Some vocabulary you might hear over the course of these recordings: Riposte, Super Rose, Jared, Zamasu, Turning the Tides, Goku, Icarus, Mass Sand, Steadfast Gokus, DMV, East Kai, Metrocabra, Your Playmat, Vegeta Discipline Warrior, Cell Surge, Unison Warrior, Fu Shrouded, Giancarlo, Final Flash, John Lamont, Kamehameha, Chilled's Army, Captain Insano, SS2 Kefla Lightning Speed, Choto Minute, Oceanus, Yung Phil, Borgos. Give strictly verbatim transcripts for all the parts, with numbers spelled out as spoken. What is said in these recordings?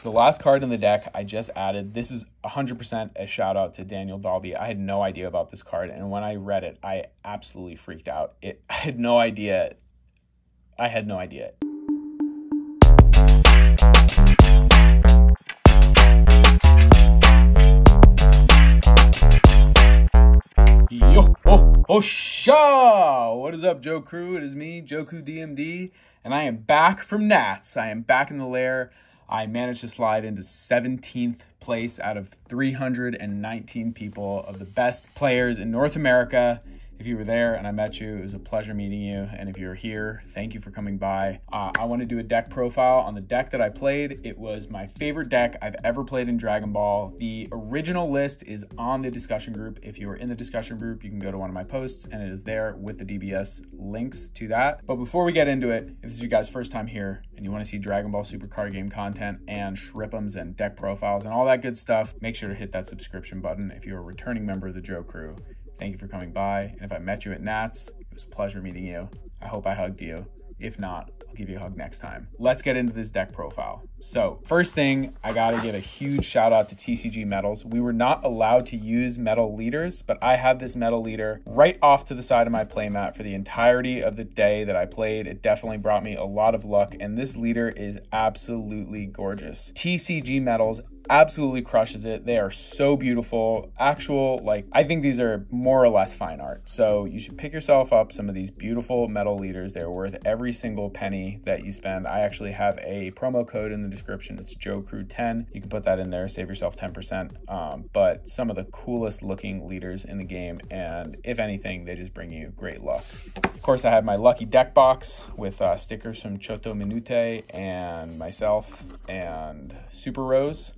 For the last card in the deck I just added, this is one hundred percent a shout out to Daniel Dalby. I had no idea about this card, and when I read it, I absolutely freaked out. It, I had no idea. I had no idea. Yo, oh, oh, sha! What is up, Joe Crew? It is me, Johku D M D, and I am back from Nats. I am back in the lair. I managed to slide into seventeenth place out of three hundred nineteen people, of the best players in North America. If you were there and I met you, it was a pleasure meeting you. And if you're here, thank you for coming by. Uh, I want to do a deck profile on the deck that I played. It was my favorite deck I've ever played in Dragon Ball. The original list is on the discussion group. If you are in the discussion group, you can go to one of my posts and it is there with the D B S links to that. But before we get into it, if this is you guys' first time here and you want to see Dragon Ball Super Card Game content and Shrippums and deck profiles and all that good stuff, make sure to hit that subscription button. If you're a returning member of the Joe Crew, thank you for coming by. And if I met you at Nats, it was a pleasure meeting you. I hope I hugged you. If not, I'll give you a hug next time. Let's get into this deck profile. So first thing, I gotta give a huge shout out to T C G Metals. We were not allowed to use metal leaders, but I had this metal leader right off to the side of my playmat for the entirety of the day that I played. It definitely brought me a lot of luck, and this leader is absolutely gorgeous. T C G Metals absolutely crushes it. They are so beautiful. Actual, like, I think these are more or less fine art. So you should pick yourself up some of these beautiful metal leaders. They're worth every single penny that you spend. I actually have a promo code in the description. It's J O H K R U ten. You can put that in there, save yourself ten percent. Um, but some of the coolest looking leaders in the game. And if anything, they just bring you great luck. Of course, I have my lucky deck box with uh, stickers from Choto Minute and myself and Super Rose.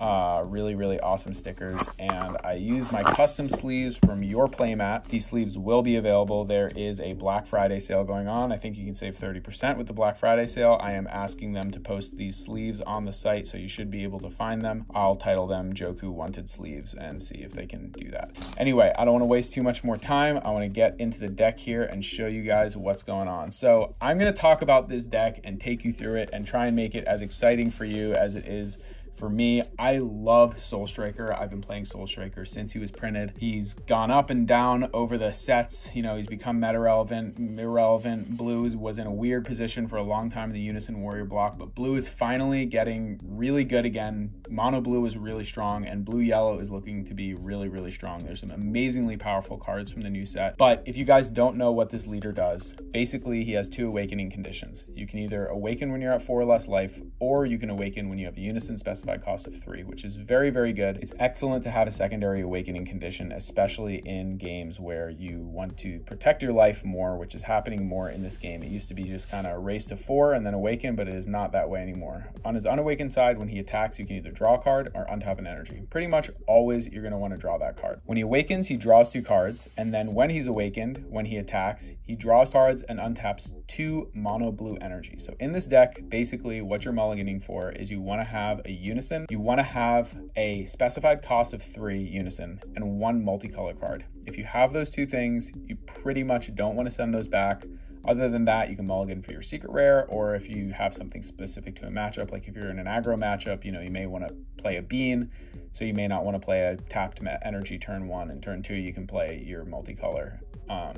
Uh, really, really awesome stickers. And I use my custom sleeves from Your Playmat. These sleeves will be available. There is a Black Friday sale going on. I think you can save thirty percent with the Black Friday sale. I am asking them to post these sleeves on the site, so you should be able to find them. I'll title them Johku Wanted Sleeves and see if they can do that. Anyway, I don't want to waste too much more time. I want to get into the deck here and show you guys what's going on. So I'm going to talk about this deck and take you through it and try and make it as exciting for you as it is for me. I love Soul Striker. I've been playing Soul Striker since he was printed. He's gone up and down over the sets. You know, he's become meta relevant, irrelevant. Blue was in a weird position for a long time in the Unison Warrior block, but blue is finally getting really good again. Mono blue is really strong, and blue yellow is looking to be really, really strong. There's some amazingly powerful cards from the new set. But if you guys don't know what this leader does, basically he has two awakening conditions. You can either awaken when you're at four or less life, or you can awaken when you have a Unison specified cost of three, which is very, very good. It's excellent to have a secondary awakening condition, especially in games where you want to protect your life more, which is happening more in this game. It used to be just kind of a race to four and then awaken, but it is not that way anymore. On his unawakened side, when he attacks, you can either draw a card or untap an energy. Pretty much always you're going to want to draw that card. When he awakens, he draws two cards, and then when he's awakened, when he attacks, he draws cards and untaps two mono blue energies. So in this deck, basically what you're mulliganing for is you want to have a Unison, you want to have a specified cost of three Unison and one multicolor card. If you have those two things, you pretty much don't want to send those back. Other than that, you can mulligan for your secret rare, or if you have something specific to a matchup, like if you're in an aggro matchup, you know, you may want to play a bean, so you may not want to play a tapped energy turn one, and turn two you can play your multicolor. Um,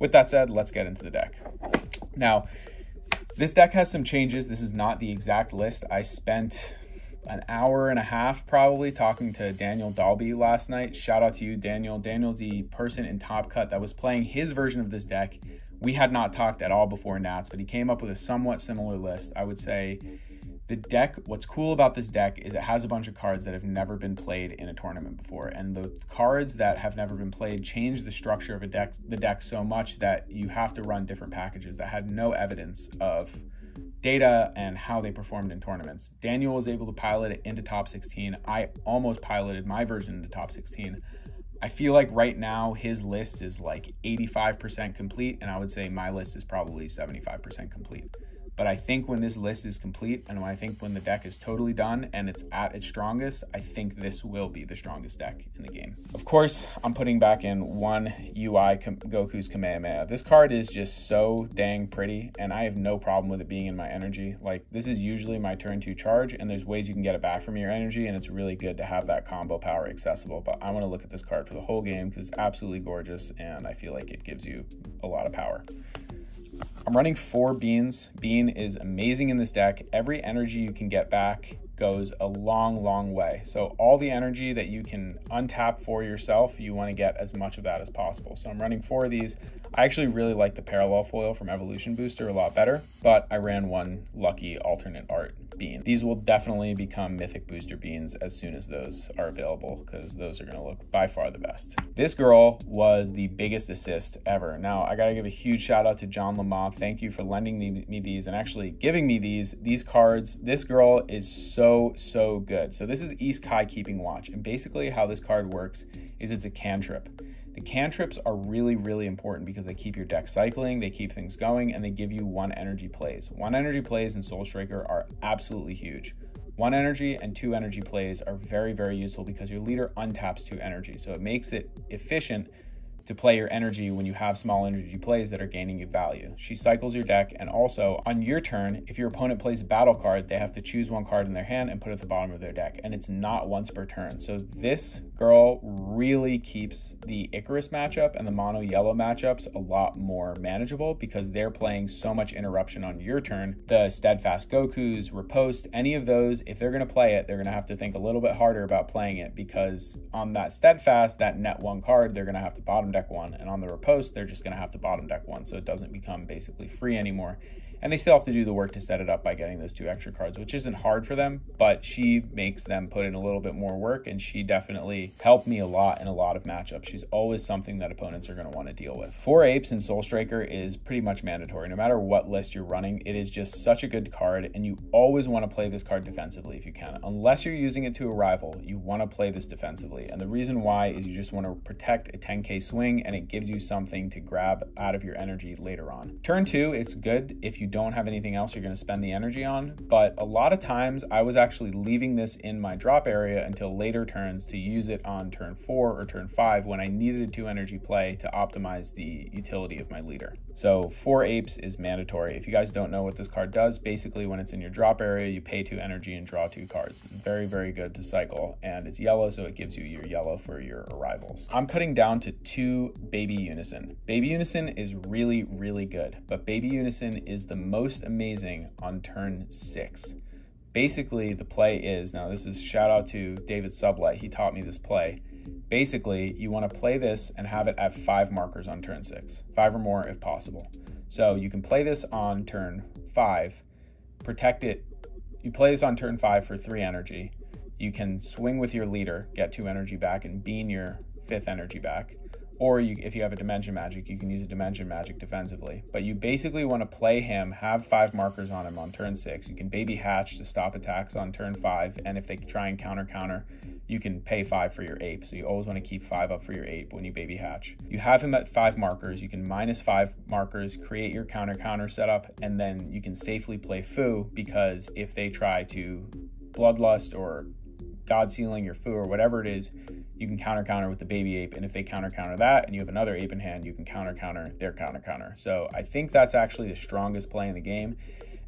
with that said, let's get into the deck. Now, this deck has some changes. This is not the exact list. I spent an hour and a half probably talking to Daniel Dalby last night. Shout out to you, Daniel. Daniel's the person in Top Cut that was playing his version of this deck. We had not talked at all before Nats, but he came up with a somewhat similar list. I would say the deck, what's cool about this deck is it has a bunch of cards that have never been played in a tournament before, and the cards that have never been played change the structure of a deck, the deck so much that you have to run different packages that had no evidence of data and how they performed in tournaments. Daniel was able to pilot it into top sixteen. I almost piloted my version into top sixteen. I feel like right now his list is like eighty-five percent complete, and I would say my list is probably seventy-five percent complete. But I think when this list is complete, and I think when the deck is totally done and it's at its strongest, I think this will be the strongest deck in the game. Of course, I'm putting back in one U I Goku's Kamehameha. This card is just so dang pretty, and I have no problem with it being in my energy. Like, this is usually my turn two charge, and there's ways you can get it back from your energy, and it's really good to have that combo power accessible. But I want to look at this card for the whole game because it's absolutely gorgeous, and I feel like it gives you a lot of power. I'm running four beans. Bean is amazing in this deck. Every energy you can get back goes a long, long way. So all the energy that you can untap for yourself, you want to get as much of that as possible. So I'm running four of these. I actually really like the parallel foil from Evolution Booster a lot better, but I ran one lucky alternate art bean. These will definitely become Mythic Booster beans as soon as those are available, because those are going to look by far the best. This girl was the biggest assist ever. Now I got to give a huge shout out to John Lamont. Thank you for lending me these and actually giving me these, these cards. This girl is so So, so good. So this is East Kai Keeping Watch, and basically how this card works is it's a cantrip. The cantrips are really, really important because they keep your deck cycling, they keep things going, and they give you one energy plays. One energy plays in Soul Striker are absolutely huge. One energy and two energy plays are very, very useful because your leader untaps two energy, so it makes it efficient to play your energy when you have small energy plays that are gaining you value. She cycles your deck, and also on your turn, if your opponent plays a battle card, they have to choose one card in their hand and put it at the bottom of their deck, and it's not once per turn. So this girl really keeps the Icarus matchup and the mono yellow matchups a lot more manageable because they're playing so much interruption on your turn. The Steadfast Gokus, Riposte, any of those, if they're gonna play it, they're gonna have to think a little bit harder about playing it, because on that Steadfast, that net one card, they're gonna have to bottom deck one, and on the Riposte they're just going to have to bottom deck one, so it doesn't become basically free anymore, and they still have to do the work to set it up by getting those two extra cards, which isn't hard for them, but she makes them put in a little bit more work, and she definitely helped me a lot in a lot of matchups. She's always something that opponents are going to want to deal with. Four Apes in Soul Striker is pretty much mandatory no matter what list you're running. It is just such a good card, and you always want to play this card defensively if you can. Unless you're using it to a rival, you want to play this defensively, and the reason why is you just want to protect a ten K swing, and it gives you something to grab out of your energy later on. Turn two, it's good if you don't have anything else you're going to spend the energy on, but a lot of times I was actually leaving this in my drop area until later turns to use it on turn four or turn five when I needed a two energy play to optimize the utility of my leader. So four Apes is mandatory. If you guys don't know what this card does, basically when it's in your drop area, you pay two energy and draw two cards. Very, very good to cycle, and it's yellow, so it gives you your yellow for your arrivals. I'm cutting down to two Baby Unison. Baby Unison is really, really good, but Baby Unison is the most amazing on turn six. Basically the play is, now this is shout out to David Sublette, he taught me this play. Basically you want to play this and have it at five markers on turn six, five or more if possible. So you can play this on turn five, protect it, you play this on turn five for three energy, you can swing with your leader, get two energy back, and bean your fifth energy back. Or you, if you have a Dimension Magic, you can use a Dimension Magic defensively. But you basically want to play him, have five markers on him on turn six. You can Baby Hatch to stop attacks on turn five, and if they try and counter counter, you can pay five for your ape. So you always want to keep five up for your ape when you Baby Hatch. You have him at five markers, you can minus five markers, create your counter counter setup, and then you can safely play Fu, because if they try to Bloodlust or God Sealing your Fu or whatever it is, you can counter counter with the Baby Ape, and if they counter counter that and you have another ape in hand, you can counter counter their counter counter. So I think that's actually the strongest play in the game,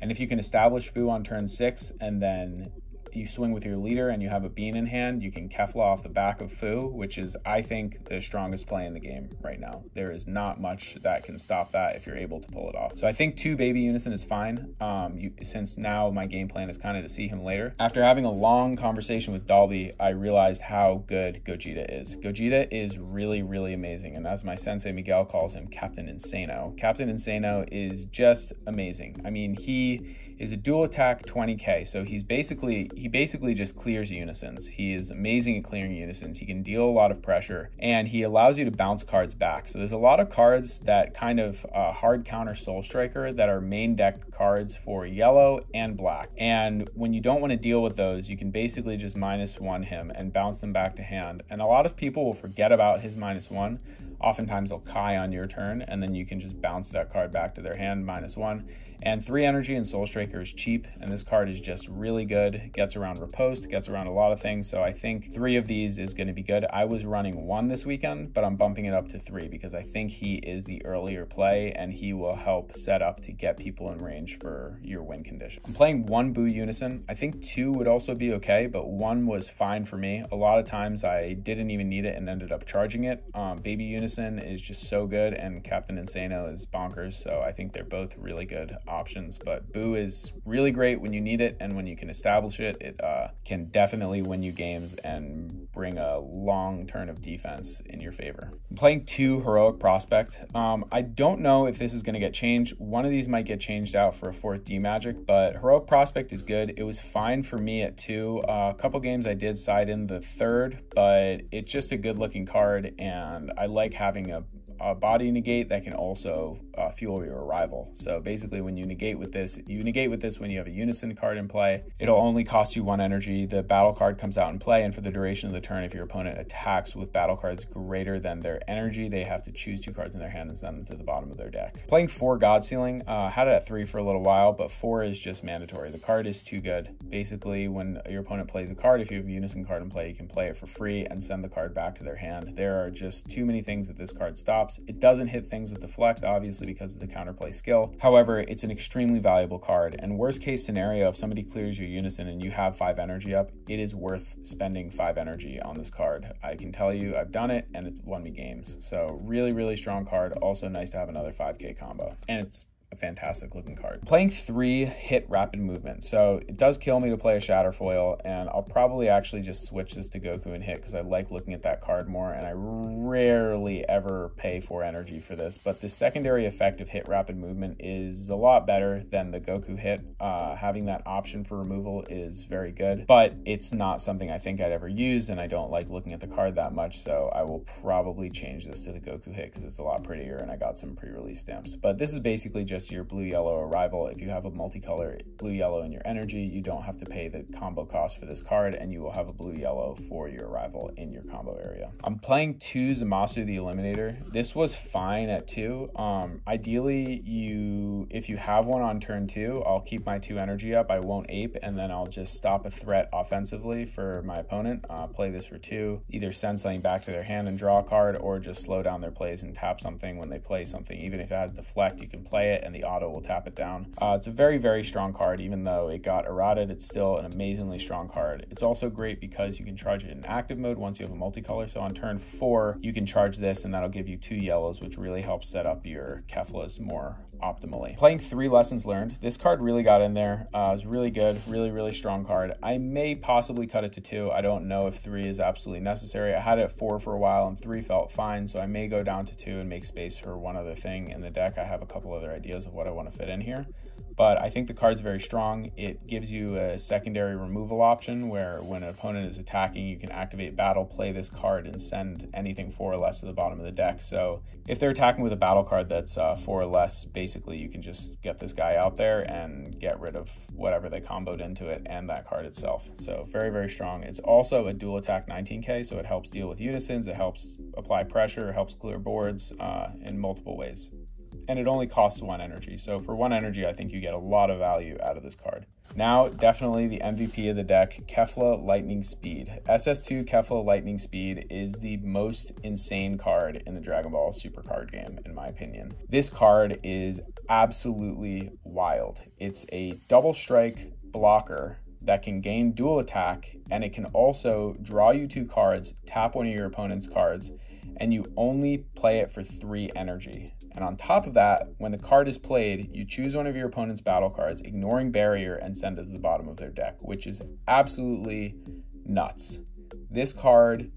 and if you can establish Fu on turn six and then you swing with your leader and you have a bean in hand, you can Kefla off the back of Fu, which is I think the strongest play in the game right now. There is not much that can stop that if you're able to pull it off. So I think two Baby Unison is fine, um, you, since now my game plan is kind of to see him later. After having a long conversation with Dalby, I realized how good Gogeta is. Gogeta is really, really amazing, and as my sensei Miguel calls him, Captain Insano. Captain Insano is just amazing. I mean, he is a dual attack twenty K, so he's basically, he basically just clears Unisons. He is amazing at clearing Unisons. He can deal a lot of pressure, and he allows you to bounce cards back. So there's a lot of cards that kind of uh, hard counter Soul Striker that are main deck cards for yellow and black, and when you don't want to deal with those, you can basically just minus one him and bounce them back to hand, and a lot of people will forget about his minus one. Oftentimes they'll Kai on your turn, and then you can just bounce that card back to their hand, minus one. And three energy and Soul Striker is cheap, and this card is just really good. Gets around Riposte, gets around a lot of things, so I think three of these is going to be good. I was running one this weekend, but I'm bumping it up to three because I think he is the earlier play, and he will help set up to get people in range for your win condition. I'm playing one Boo Unison. I think two would also be okay, but one was fine for me. A lot of times I didn't even need it and ended up charging it. Um, Baby Unison is just so good, and Captain Insano is bonkers, so I think they're both really good options. But Boo is really great when you need it, and when you can establish it, it uh, can definitely win you games and bring a long turn of defense in your favor. I'm playing two Heroic Prospect. Um, I don't know if this is going to get changed. One of these might get changed out for a fourth D Magic, but Heroic Prospect is good. It was fine for me at two. Uh, a couple games I did side in the third, but it's just a good looking card, and I like having a a body negate that can also uh, fuel your arrival. So basically when you negate with this, you negate with this when you have a Unison card in play. It'll only cost you one energy. The battle card comes out in play, and for the duration of the turn, if your opponent attacks with battle cards greater than their energy, they have to choose two cards in their hand and send them to the bottom of their deck. Playing four God Sealing, uh, had it at three for a little while, but four is just mandatory. The card is too good. Basically when your opponent plays a card, if you have a Unison card in play, you can play it for free and send the card back to their hand. There are just too many things that this card stops. It doesn't hit things with Deflect, obviously, because of the counterplay skill. However, it's an extremely valuable card, and worst case scenario, if somebody clears your Unison and you have five energy up, it is worth spending five energy on this card. I can tell you, I've done it, and it's won me games. So really, really strong card. Also nice to have another five K combo, and it's a fantastic looking card. Playing three Hit Rapid Movement. So it does kill me to play a Shatterfoil, and I'll probably actually just switch this to Goku and Hit because I like looking at that card more, and I rarely ever pay for energy for this. But the secondary effect of Hit Rapid Movement is a lot better than the Goku Hit. Uh, having that option for removal is very good, but it's not something I think I'd ever use, and I don't like looking at the card that much, so I will probably change this to the Goku Hit because it's a lot prettier, and I got some pre-release stamps. But this is basically just your blue yellow arrival. If you have a multicolor blue yellow in your energy, you don't have to pay the combo cost for this card, and you will have a blue yellow for your arrival in your combo area. I'm playing two Zamasu the Eliminator. This was fine at two. Um, ideally, you if you have one on turn two, I'll keep my two energy up. I won't ape, and then I'll just stop a threat offensively for my opponent. Uh, play this for two. Either send something back to their hand and draw a card, or just slow down their plays and tap something when they play something. Even if it has Deflect, you can play it, and the auto will tap it down. Uh, it's a very, very strong card. Even though it got errated, it's still an amazingly strong card. It's also great because you can charge it in active mode once you have a multicolor. So on turn four, you can charge this, and that'll give you two yellows, which really helps set up your Keflas more optimally. Playing three Lessons Learned. This card really got in there. Uh, it was really good, really, really strong card. I may possibly cut it to two. I don't know if three is absolutely necessary. I had it at four for a while, and three felt fine, so I may go down to two and make space for one other thing in the deck. I have a couple other ideas of what I want to fit in here, but I think the card's very strong. It gives you a secondary removal option where when an opponent is attacking, you can activate battle, play this card, and send anything four or less to the bottom of the deck. So if they're attacking with a battle card that's uh, four or less, basically you can just get this guy out there and get rid of whatever they comboed into it and that card itself. So very, very strong. It's also a dual attack nineteen K, so it helps deal with Unisons, it helps apply pressure, it helps clear boards uh, in multiple ways. And it only costs one energy. So for one energy, I think you get a lot of value out of this card. Now, definitely the M V P of the deck, Kefla Lightning Speed. S S two Kefla Lightning Speed is the most insane card in the Dragon Ball Super Card Game, in my opinion. This card is absolutely wild. It's a double strike blocker that can gain dual attack, and it can also draw you two cards, tap one of your opponent's cards, and you only play it for three energy. And on top of that, when the card is played, you choose one of your opponent's battle cards, ignoring barrier, and send it to the bottom of their deck, which is absolutely nuts. This card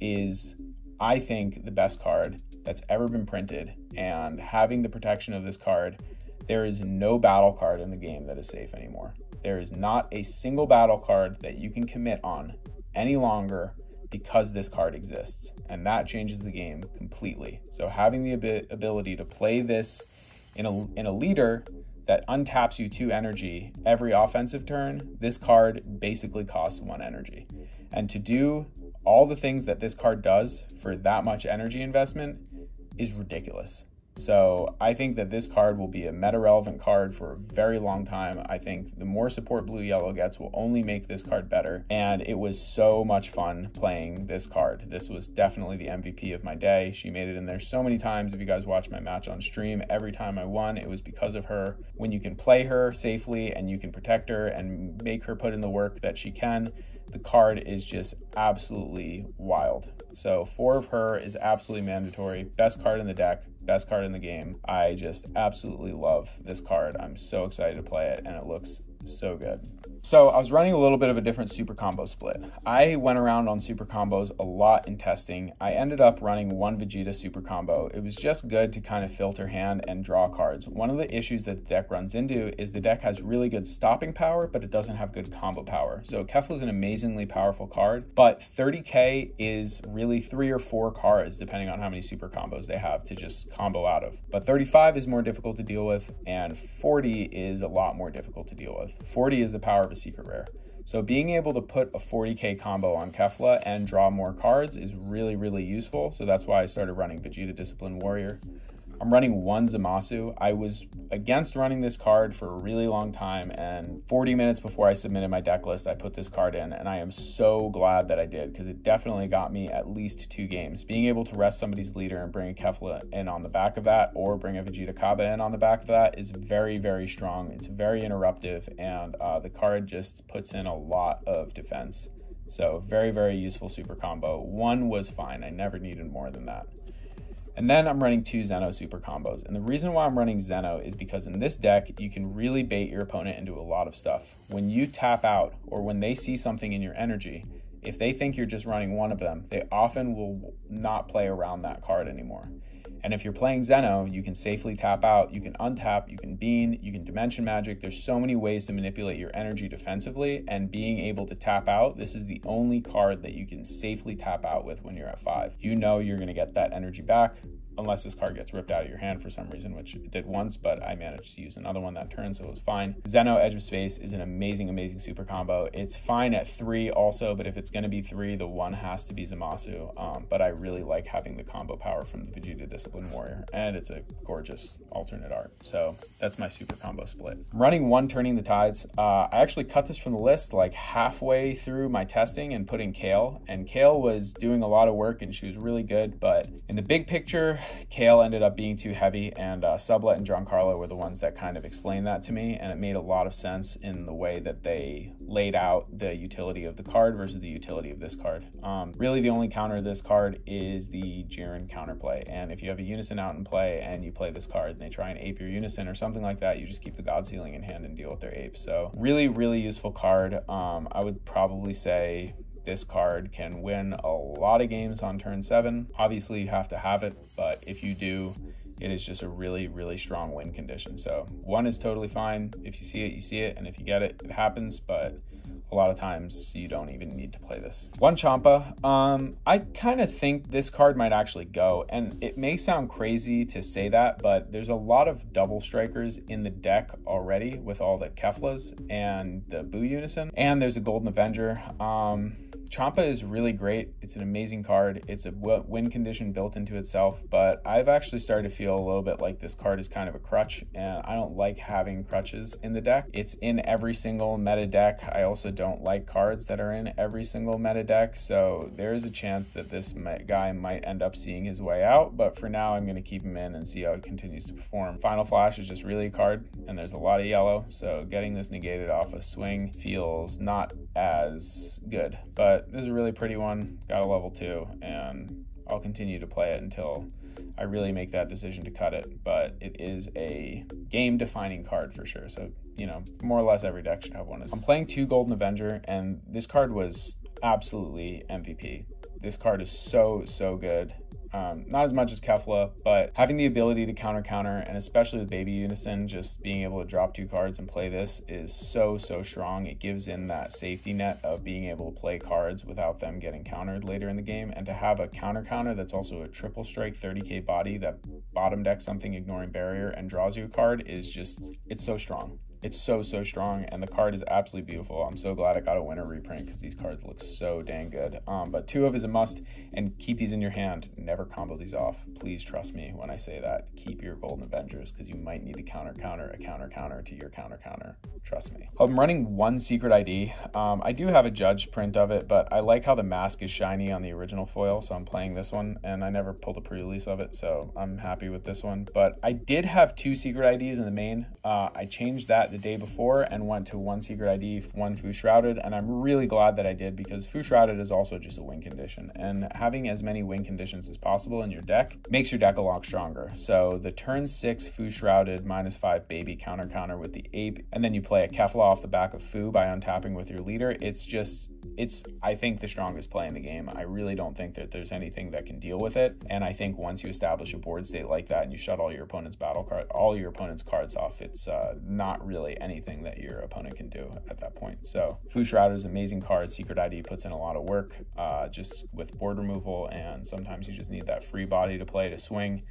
is, I think, the best card that's ever been printed, and having the protection of this card, there is no battle card in the game that is safe anymore. There is not a single battle card that you can commit on any longer because this card exists, and that changes the game completely. So having the ab ability to play this in a, in a leader that untaps you two energy every offensive turn, this card basically costs one energy. And to do all the things that this card does for that much energy investment is ridiculous. So I think that this card will be a meta-relevant card for a very long time. I think the more support blue-yellow gets will only make this card better. And it was so much fun playing this card. This was definitely the M V P of my day. She made it in there so many times. If you guys watch my match on stream, every time I won, it was because of her. When you can play her safely and you can protect her and make her put in the work that she can, the card is just absolutely wild. So four of her is absolutely mandatory. Best card in the deck, best card in the game. I just absolutely love this card. I'm so excited to play it and it looks so good. So I was running a little bit of a different super combo split. I went around on super combos a lot in testing. I ended up running one Vegeta super combo. It was just good to kind of filter hand and draw cards. One of the issues that the deck runs into is the deck has really good stopping power, but it doesn't have good combo power. So Kefla is an amazingly powerful card, but thirty K is really three or four cards, depending on how many super combos they have to just combo out of. But thirty-five is more difficult to deal with, and forty is a lot more difficult to deal with. forty is the power of a secret rare. So being able to put a forty K combo on Kefla and draw more cards is really, really useful. So that's why I started running Vegeta Discipline Warrior. I'm running one Zamasu. I was against running this card for a really long time, and forty minutes before I submitted my deck list, I put this card in, and I am so glad that I did because it definitely got me at least two games. Being able to rest somebody's leader and bring a Kefla in on the back of that or bring a Vegeta Kaba in on the back of that is very, very strong. It's very interruptive, and uh, the card just puts in a lot of defense. So very, very useful super combo. One was fine. I never needed more than that. And then I'm running two Zeno super combos. And the reason why I'm running Zeno is because in this deck, you can really bait your opponent into a lot of stuff. When you tap out or when they see something in your energy, if they think you're just running one of them, they often will not play around that card anymore. And if you're playing Zeno, you can safely tap out, you can untap, you can bean, you can dimension magic. There's so many ways to manipulate your energy defensively, and being able to tap out, this is the only card that you can safely tap out with when you're at five. You know you're gonna get that energy back, unless this card gets ripped out of your hand for some reason, which it did once, but I managed to use another one that turn, so it was fine. Zeno Edge of Space is an amazing, amazing super combo. It's fine at three also, but if it's gonna be three, the one has to be Zamasu. Um, but I really like having the combo power from the Vegeta Discipline Warrior, and it's a gorgeous alternate art. So that's my super combo split. I'm running one Turning the Tides. Uh, I actually cut this from the list like halfway through my testing and put in Kale, and Kale was doing a lot of work and she was really good, but in the big picture, Kale ended up being too heavy, and uh, Sublette and Giancarlo were the ones that kind of explained that to me, and it made a lot of sense in the way that they laid out the utility of the card versus the utility of this card. Um, really the only counter to this card is the Jiren counterplay, and if you have a Unison out in play and you play this card and they try and ape your Unison or something like that, you just keep the God Sealing in hand and deal with their ape. So really, really useful card. Um, I would probably say this card can win a lot of games on turn seven. Obviously you have to have it, but if you do, it is just a really, really strong win condition. So one is totally fine. If you see it, you see it. And if you get it, it happens. But a lot of times you don't even need to play this. One Champa. Um, I kind of think this card might actually go. And it may sound crazy to say that, but there's a lot of double strikers in the deck already with all the Keflas and the Buu Unison. And there's a Golden Avenger. Um, Champa is really great. It's an amazing card. It's a win condition built into itself, but I've actually started to feel a little bit like this card is kind of a crutch, and I don't like having crutches in the deck. It's in every single meta deck. I also don't like cards that are in every single meta deck, so there's a chance that this guy might end up seeing his way out, but for now I'm gonna keep him in and see how he continues to perform. Final Flash is just really a card, and there's a lot of yellow, so getting this negated off a swing feels not as good, but this is a really pretty one. Got a level two, and I'll continue to play it until I really make that decision to cut it, but it is a game-defining card for sure. So, you know, more or less every deck should have one. I'm playing two Golden Avenger, and this card was absolutely M V P. This card is so, so good. Um, not as much as Kefla, but having the ability to counter counter, and especially with Baby Unison, just being able to drop two cards and play this is so, so strong. It gives in that safety net of being able to play cards without them getting countered later in the game, and to have a counter counter that's also a triple strike thirty K body that bottom decks something ignoring barrier and draws you a card is just, it's so strong. It's so, so strong, and the card is absolutely beautiful. I'm so glad I got a winter reprint because these cards look so dang good. Um, but two of is a must, and keep these in your hand. Never combo these off. Please trust me when I say that. Keep your Golden Avengers because you might need to counter, counter, a counter, counter to your counter, counter. Trust me. I'm running one Secret I D. Um, I do have a judge print of it, but I like how the mask is shiny on the original foil, so I'm playing this one, and I never pulled a pre-release of it, so I'm happy with this one. But I did have two Secret I Ds in the main. Uh, I changed that the day before and went to one Secret I D, one Fu Shrouded, and I'm really glad that I did because Fu Shrouded is also just a win condition, and having as many win conditions as possible in your deck makes your deck a lot stronger. So the turn six Fu Shrouded minus five baby counter counter with the ape, and then you play a Kefla off the back of Fu by untapping with your leader. It's just, it's, I think, the strongest play in the game. I really don't think that there's anything that can deal with it, and I think once you establish a board state like that and you shut all your opponent's battle card, all your opponent's cards off, it's uh, not really anything that your opponent can do at that point. So Fu Shrouded is an amazing card. Secret I D puts in a lot of work uh, just with board removal, and sometimes you just need that free body to play to swing.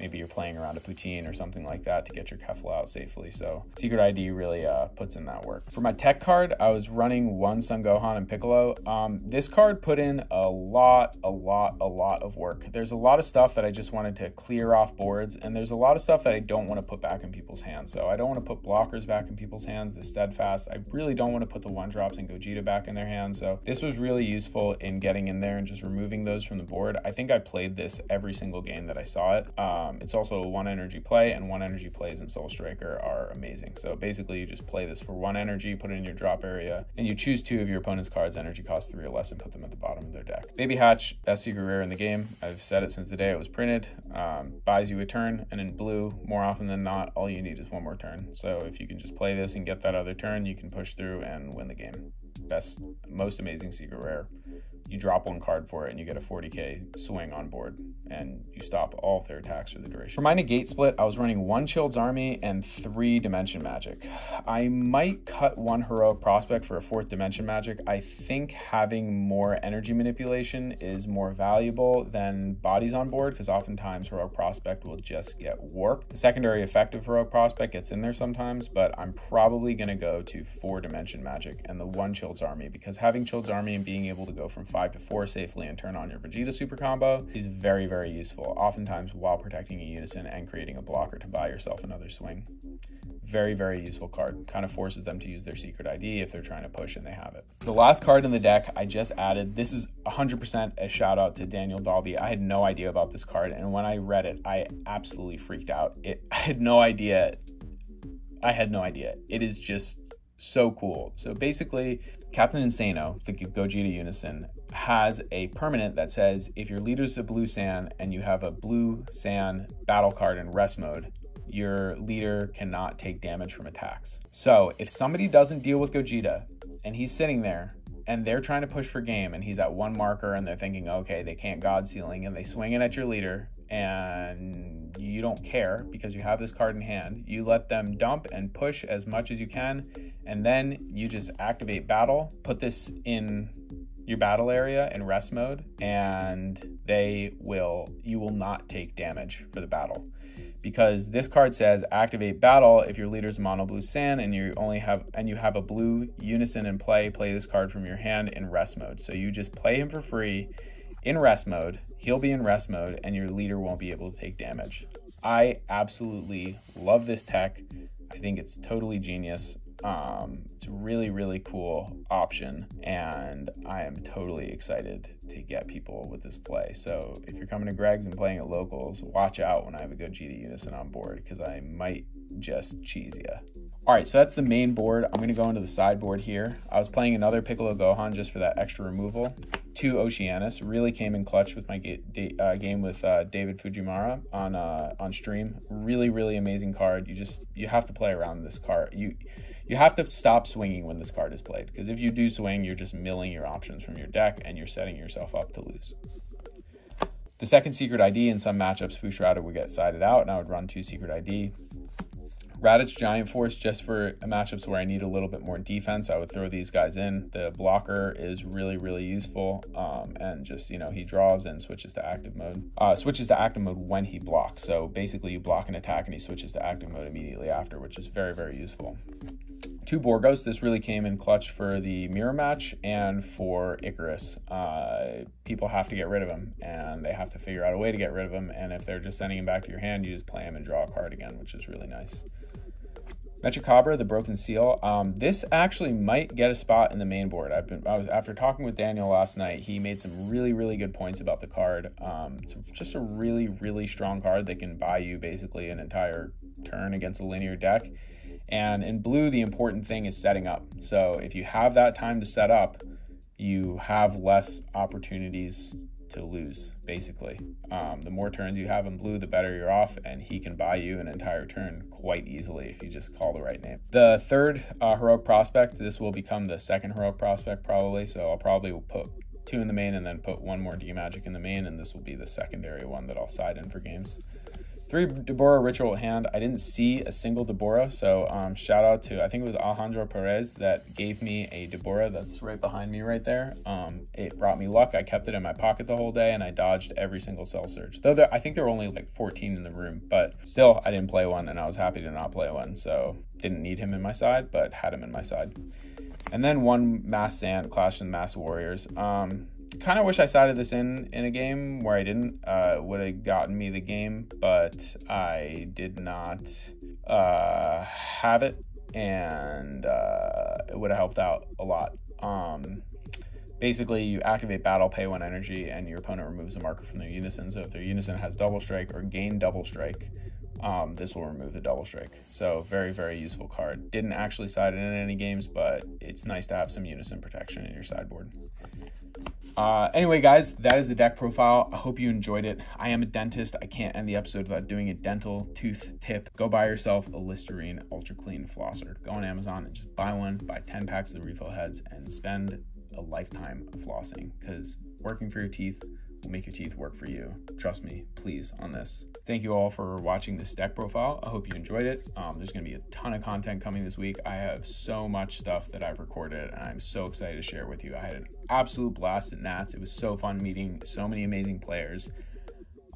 Maybe you're playing around a poutine or something like that to get your Kefla out safely. So Secret I D really uh, puts in that work. For my tech card, I was running one Son Gohan and Piccolo. Um, this card put in a lot, a lot, a lot of work. There's a lot of stuff that I just wanted to clear off boards, and there's a lot of stuff that I don't want to put back in people's hands. So I don't want to put blockers back in people's hands, the Steadfast. I really don't want to put the one drops and Gogeta back in their hands. So this was really useful in getting in there and just removing those from the board. I think I played this every single game that I saw it. Um, Um, it's also a one energy play, and one energy plays in Soul Striker are amazing. So basically you just play this for one energy, put it in your drop area, and you choose two of your opponent's cards, energy cost three or less, and put them at the bottom of their deck. Baby Hatch, best secret rare in the game. I've said it since the day it was printed. Um, buys you a turn, and in blue, more often than not, all you need is one more turn. So if you can just play this and get that other turn, you can push through and win the game. Best, most amazing secret rare. You drop one card for it and you get a forty K swing on board, and you stop all their attacks for the duration. For my negate split, I was running one Chilled's Army and three Dimension Magic. I might cut one Heroic Prospect for a fourth Dimension Magic. I think having more energy manipulation is more valuable than bodies on board, because oftentimes Heroic Prospect will just get warped. The secondary effect of Heroic Prospect gets in there sometimes, but I'm probably gonna go to four Dimension Magic and the one Chilled's Army, because having Chilled's Army and being able to go from five Five to four safely and turn on your Vegeta super combo is very, very useful, oftentimes while protecting a unison and creating a blocker to buy yourself another swing. Very, very useful card. Kind of forces them to use their secret I D if they're trying to push and they have it. The last card in the deck I just added, this is one hundred percent a shout out to Daniel Dalby. I had no idea about this card, and when I read it, I absolutely freaked out. It, I had no idea. I had no idea. It is just so cool. So basically, Captain Insano, the Gogeta Unison, has a permanent that says if your leader's a blue Saiyan and you have a blue Saiyan battle card in rest mode, your leader cannot take damage from attacks. So if somebody doesn't deal with Gogeta and he's sitting there and they're trying to push for game and he's at one marker and they're thinking, okay, they can't God Sealing, and they swing it at your leader, and you don't care because you have this card in hand, you let them dump and push as much as you can, and then you just activate battle, put this in your battle area in rest mode, and they will, you will not take damage for the battle. Because this card says activate battle if your leader's mono blue Saiyan and you only have and you have a blue unison in play, play this card from your hand in rest mode. So you just play him for free in rest mode, he'll be in rest mode, and your leader won't be able to take damage. I absolutely love this tech. I think it's totally genius. Um, it's a really, really cool option, and I am totally excited to get people with this play. So if you're coming to Greg's and playing at locals, watch out when I have a Gogeta Unison on board, because I might just cheese ya. All right, so that's the main board. I'm gonna go into the sideboard here. I was playing another Piccolo Gohan just for that extra removal. Two Oceanus, really came in clutch with my ga uh, game with uh, David Fujimara on uh, on stream. Really, really amazing card. You just, you have to play around this card. You you have to stop swinging when this card is played, because if you do swing, you're just milling your options from your deck and you're setting yourself up to lose. The second secret I D in some matchups, Fu Shrouded would get sided out, and I would run two secret I D. Raditz Giant Force, just for matchups where I need a little bit more defense, I would throw these guys in. The blocker is really, really useful. Um, and just, you know, he draws and switches to active mode. Uh, switches to active mode when he blocks. So basically you block an attack and he switches to active mode immediately after, which is very, very useful. Two Borgos, this really came in clutch for the mirror match and for Icarus. Uh, people have to get rid of him and they have to figure out a way to get rid of him. And if they're just sending him back to your hand, you just play him and draw a card again, which is really nice. Metrocabra, the Broken Seal. Um, this actually might get a spot in the main board. I've been, I was, after talking with Daniel last night, he made some really, really good points about the card. Um, it's just a really, really strong card that can buy you basically an entire turn against a linear deck. And in blue, the important thing is setting up. So if you have that time to set up, you have less opportunities to lose, basically. Um, the more turns you have in blue, the better you're off, and he can buy you an entire turn quite easily if you just call the right name. The third uh, heroic prospect, this will become the second heroic prospect probably, so I'll probably put two in the main and then put one more D-Magic in the main, and this will be the secondary one that I'll side in for games. Three Dabura Ritual at Hand. I didn't see a single Dabura, so um, shout out to, I think it was Alejandro Perez that gave me a Dabura that's right behind me right there. Um, it brought me luck. I kept it in my pocket the whole day and I dodged every single Cell Surge. Though there, I think there were only like fourteen in the room, but still I didn't play one and I was happy to not play one. So didn't need him in my side, but had him in my side. And then one Mass Sand, Clash of the Mass Warriors. Um, Kind of wish I sided this in in a game where I didn't. Uh, would have gotten me the game, but I did not uh, have it, and uh, it would have helped out a lot. Um, basically, you activate battle, pay one energy, and your opponent removes a marker from their unison. So if their unison has double strike or gain double strike, um, this will remove the double strike. So very, very useful card. Didn't actually side it in any games, but it's nice to have some unison protection in your sideboard. Uh, anyway, guys, that is the deck profile. I hope you enjoyed it. I am a dentist. I can't end the episode without doing a dental tooth tip. Go buy yourself a Listerine Ultra Clean Flosser. Go on Amazon and just buy one, buy ten packs of the refill heads, and spend a lifetime of flossing, because working for your teeth will make your teeth work for you. Trust me, please, on this. Thank you all for watching this deck profile. I hope you enjoyed it. Um, there's gonna be a ton of content coming this week. I have so much stuff that I've recorded and I'm so excited to share with you. I had an absolute blast at Nats. It was so fun meeting so many amazing players.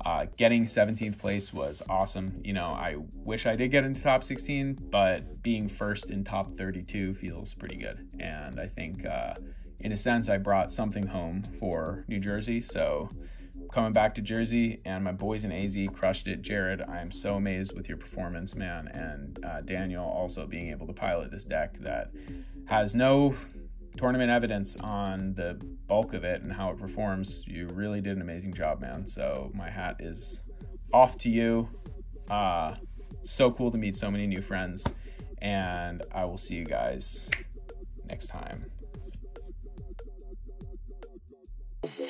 Uh, getting seventeenth place was awesome. You know, I wish I did get into top sixteen, but being first in top thirty-two feels pretty good. And I think, uh, in a sense, I brought something home for New Jersey. So coming back to Jersey, and my boys in A Z crushed it. Jared, I am so amazed with your performance, man. And uh, Daniel also being able to pilot this deck that has no tournament evidence on the bulk of it and how it performs. You really did an amazing job, man. So my hat is off to you. Uh, so cool to meet so many new friends. And I will see you guys next time.